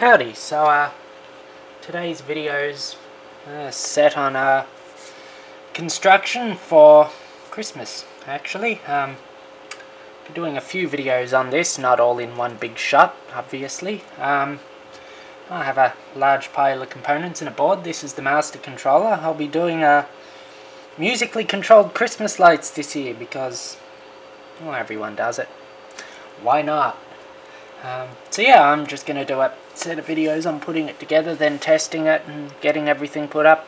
Howdy, so today's video's set on construction for Christmas, actually. Been doing a few videos on this, not all in one big shot, obviously. I have a large pile of components and a board. This is the master controller. I'll be doing musically controlled Christmas lights this year because, well, everyone does it. Why not? So yeah, I'm just going to do a set of videos on putting it together, then testing it and getting everything put up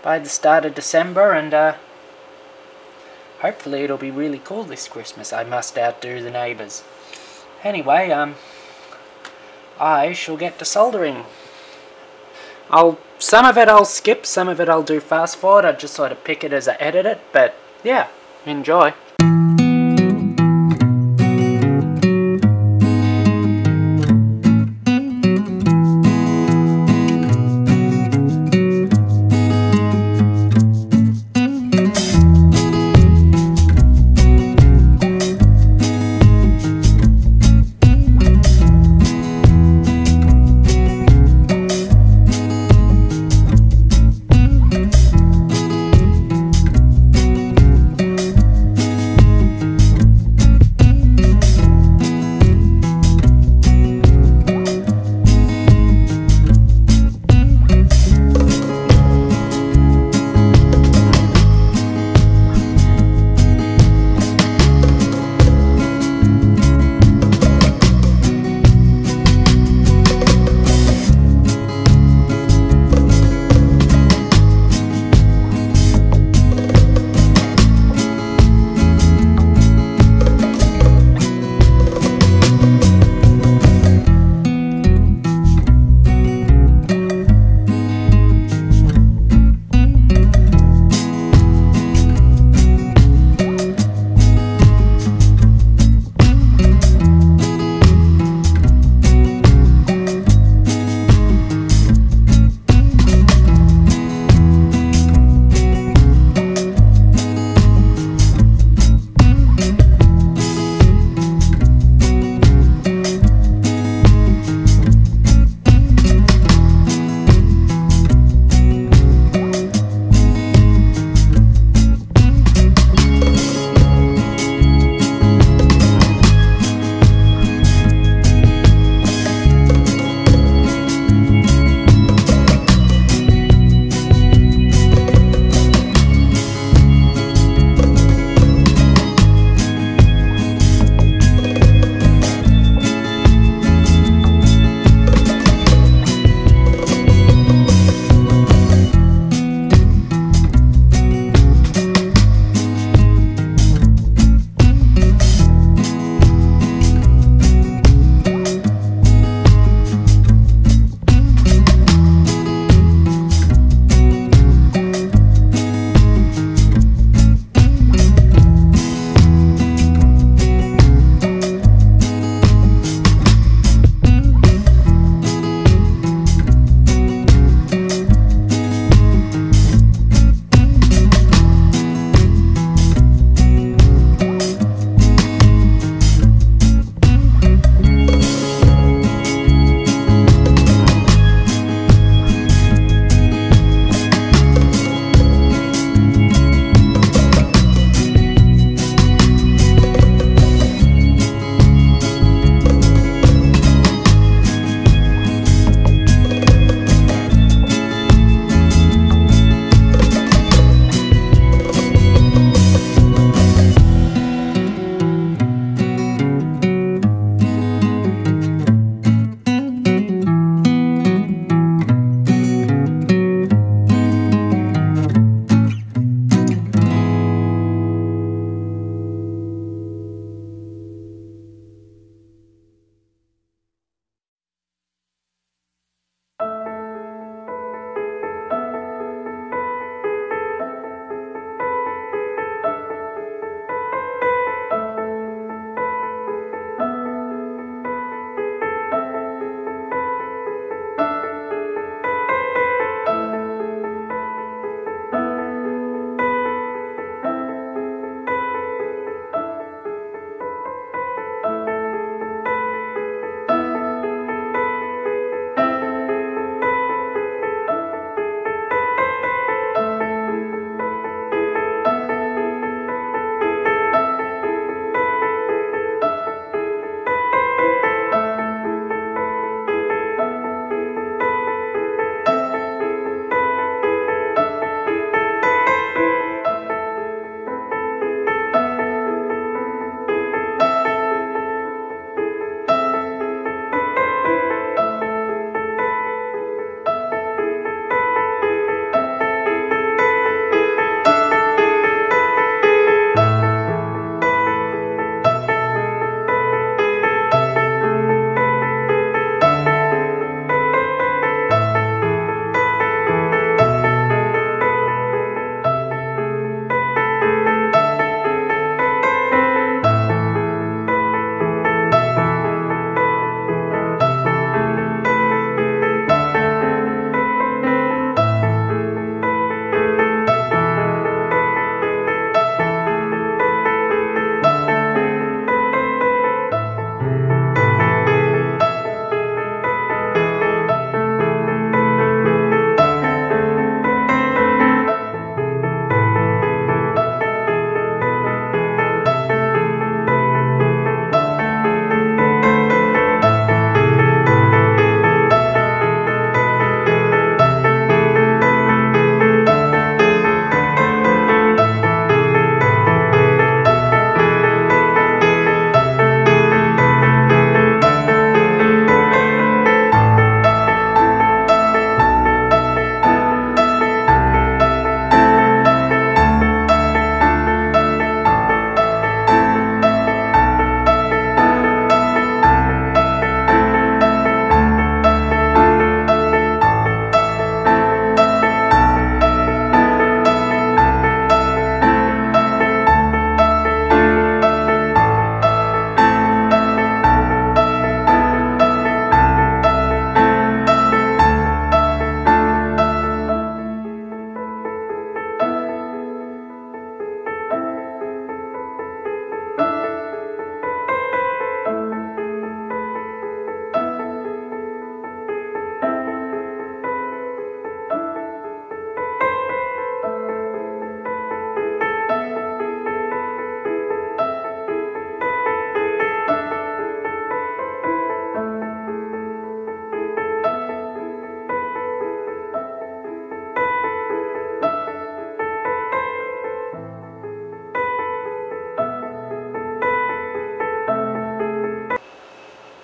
by the start of December, and hopefully it'll be really cool this Christmas. I must outdo the neighbours. Anyway, I shall get to soldering. Some of it I'll skip, some of it I'll do fast forward. I just sort of pick it as I edit it, but yeah, enjoy.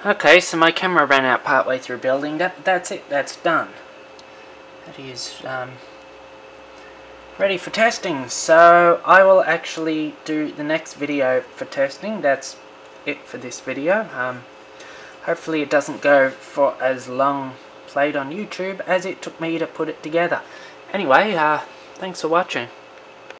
Okay, so my camera ran out partway through building. That's it. That's done. That is ready for testing. So I will actually do the next video for testing. That's it for this video. Hopefully it doesn't go for as long played on YouTube as it took me to put it together. Anyway, thanks for watching.